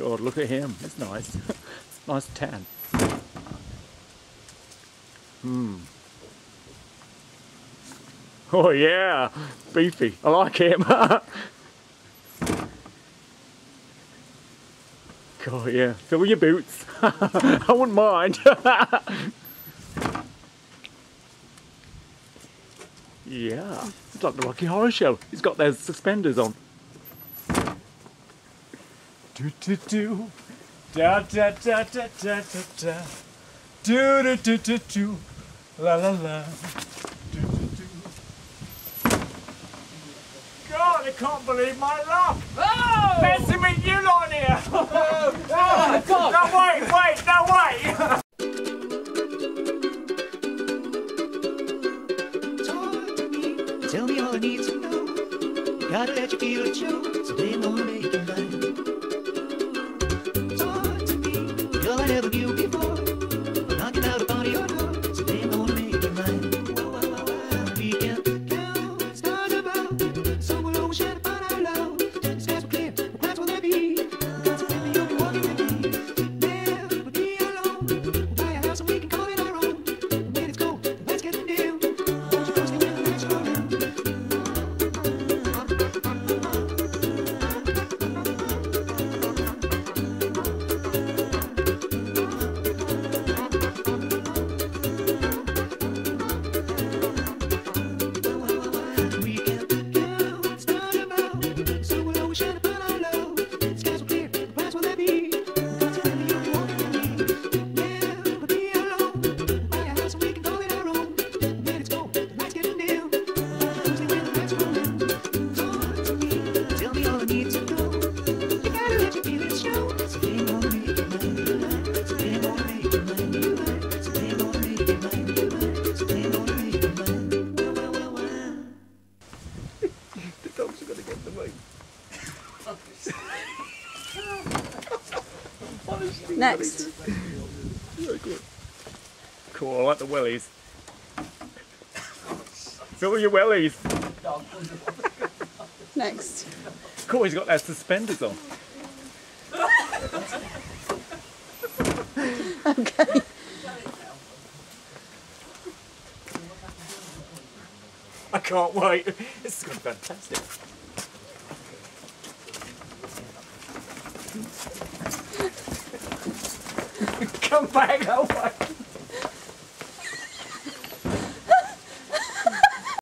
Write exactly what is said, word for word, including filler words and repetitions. God, look at him. That's nice. It's nice tan. Hmm. Oh yeah, beefy. I like him. God, yeah. Fill your boots. I wouldn't mind. Yeah, it's like the Rocky Horror Show. He's got those suspenders on. Do do do, da da da da da da, do do do do do, la la la, do do do. God, I can't believe my luck! Oh! Fancy meeting you lot here! Oh, oh, God. No, wait, wait, no, wait! Talk to me, tell me all I need to know. Gotta let you feel it, show, so they know me. Next. Cool, I like the wellies. Fill your wellies. Next. Cool, he's got those suspenders on. Okay. I can't wait. This is going to be fantastic. Come back, oh my God.